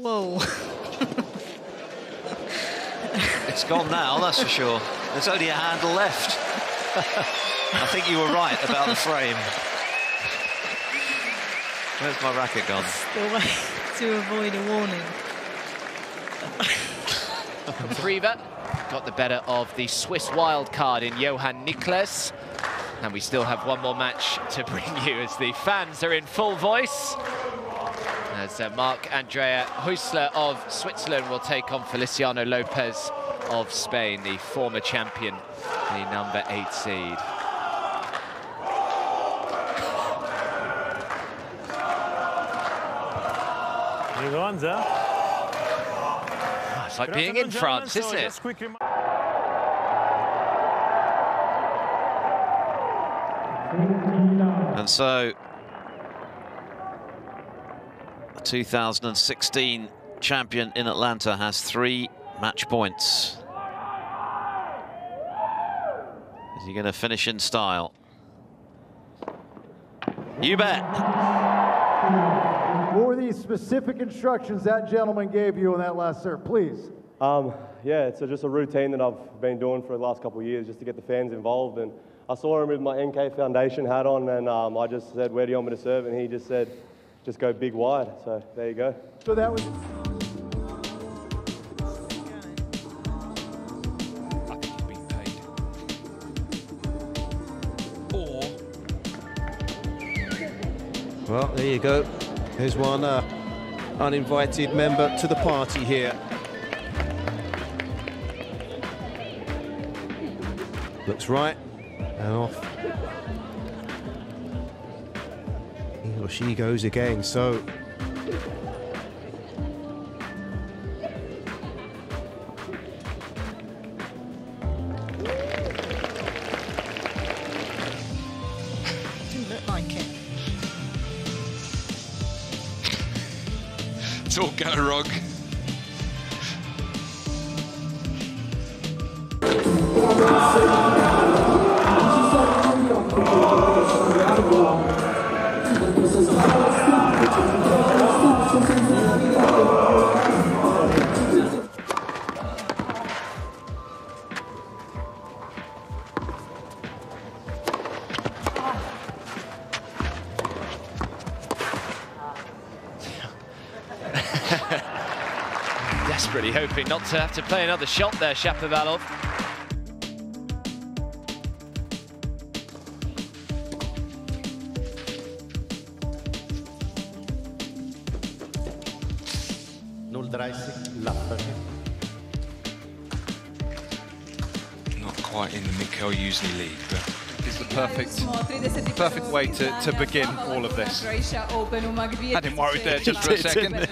Whoa. It's gone now, that's for sure. There's only a handle left. I think you were right about the frame. Where's my racket gone? That's the way to avoid a warning. Priva got the better of the Swiss wild card in Johan Niklas. And we still have one more match to bring you as the fans are in full voice. As Marc-Andrea Huesler of Switzerland will take on Feliciano Lopez of Spain, the former champion, the number 8 seed. Here goes, huh? It's like being in France, isn't it? And so, the 2016 champion in Atlanta has 3 match points. Is he going to finish in style? You bet. What were the specific instructions that gentleman gave you on that last serve, please? Yeah, it's just a routine that I've been doing for the last couple of years just to get the fans involved. And I saw him with my NK Foundation hat on, and I just said, where do you want me to serve? And he just said, just go big wide. So there you go. So that was... I think he's been paid. Or... Well, there you go. Here's one uninvited member to the party here. Looks right, and off. He or she goes again, so... All go wrong. Desperately hoping not to have to play another shot there, Shapovalov. Not quite in the Mikhail Yuzny league, but it's the perfect way to begin all of this. Had him worried there just for a second.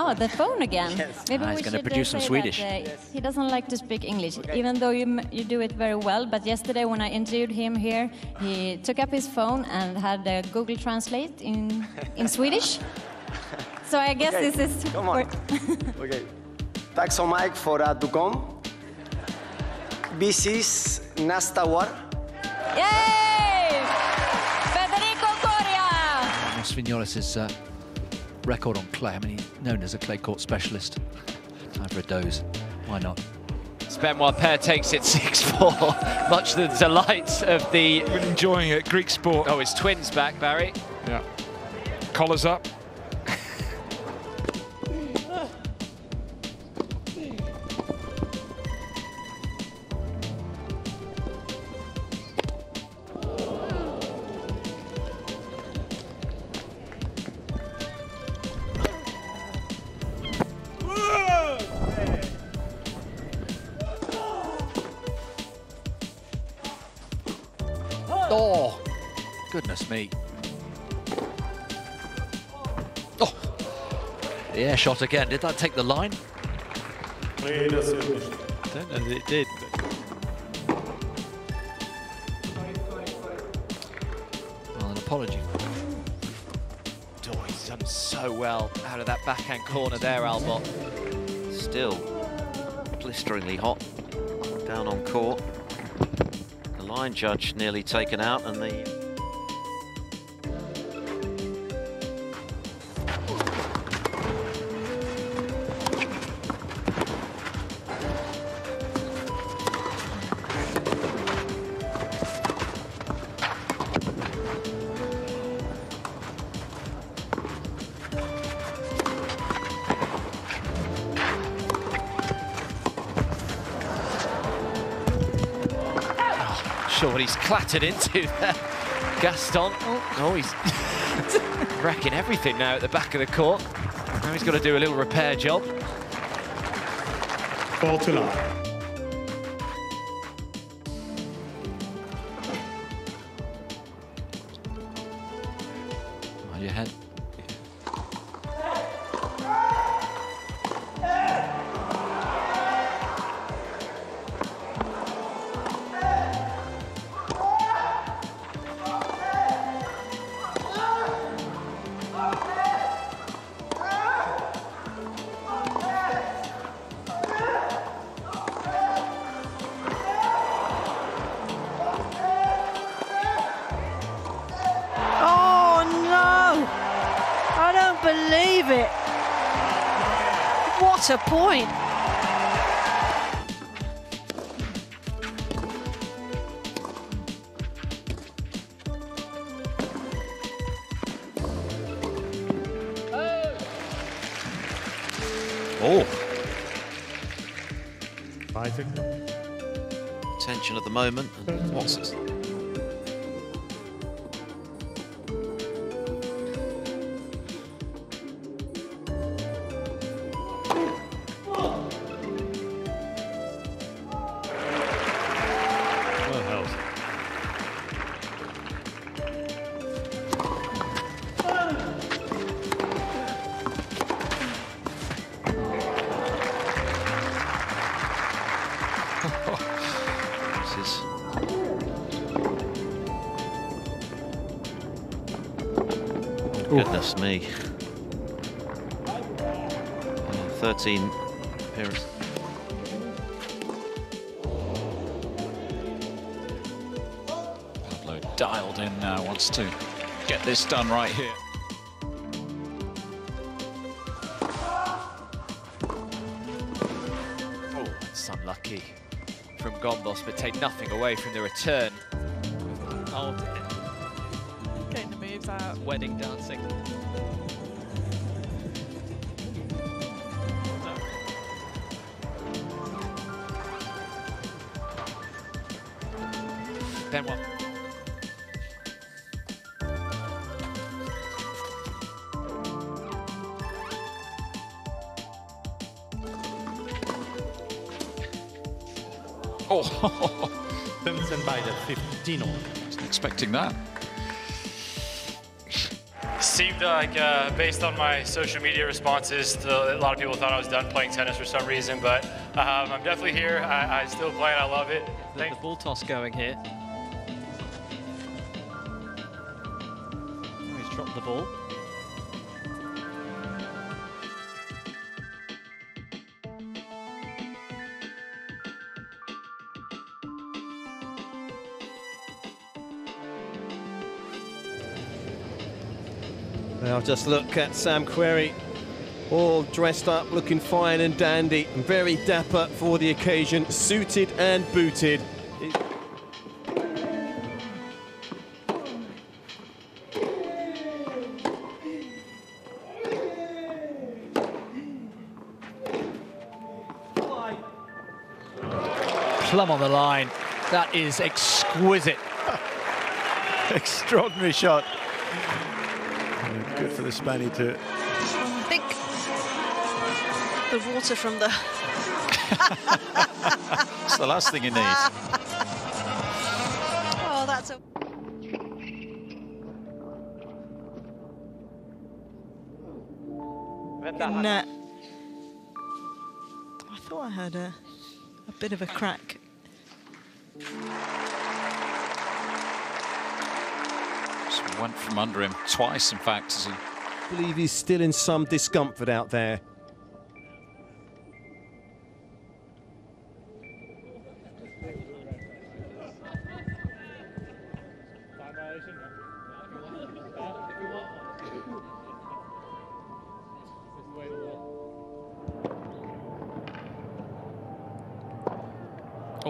Oh, the phone again. Yes. Maybe he's going to produce some Swedish. That, yes. He doesn't like to speak English, okay. Even though you do it very well. But yesterday when I interviewed him here, he took up his phone and had a Google Translate in Swedish. So I guess okay. This is... Come on. Okay. Tack så mycket för att du kom. This is nästa år. Yay! Federico Coria! Joss Vignolis is... record on clay. I mean, he's known as a clay court specialist. Time for a doze. Why not? Benoit Paire takes it 6-4. Much to the delight of the... Been enjoying it, Greek sport. Oh, his twin's back, Barry. Yeah. Collars up. Oh, goodness me. Oh, the air shot again. Did that take the line? I don't know that it did. Well, an apology. Oh, he's done so well out of that backhand corner there, Albot. Still blisteringly hot down on court. line judge nearly taken out, and the what he's clattered into there. Gaston, oh, he's wrecking everything now at the back of the court. Now he's got to do a little repair job. Ball to line. Mind your head. Believe it. What a point. Oh. Fighting. Tension at the moment. And what's this? Goodness me. 13 appearances. Pablo dialed in now, wants to get this done right here. Oh, that's unlucky from Gombos, but take nothing away from the return. Oh, dear. Getting the moves out. It's wedding dancing. Benoit. Oh, Vincent by the 15. Wasn't expecting that. Seemed like, based on my social media responses, a lot of people thought I was done playing tennis for some reason, but I'm definitely here. I still play and I love it. The ball toss going here. Oh, he's dropped the ball. Now just look at Sam Querrey, all dressed up, looking fine and dandy, and very dapper for the occasion, suited and booted. Plumb on the line. That is exquisite. Extraordinary shot. Good for the Spaniard too. I think the water from the... It's the last thing you need. Oh, that's a... Net. I thought I had a bit of a crack. Went from under him twice, in fact. As he... I believe he's still in some discomfort out there.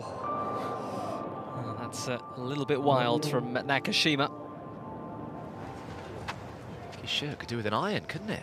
Well, that's a little bit wild from Nakashima. Sure, could do with an iron, couldn't it?